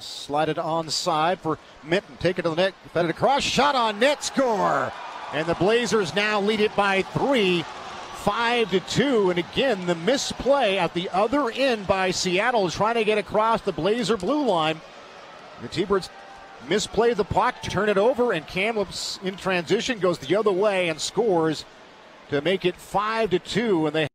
Slide it onside for Minton. Take it to the net. Fed it across. Shot on net. Score. And the Blazers now lead it by 3. 5-2. And again, the misplay at the other end by Seattle trying to get across the Blazer blue line. The T-Birds misplay the puck, turn it over, and Kamloops in transition goes the other way and scores to make it 5-2. And they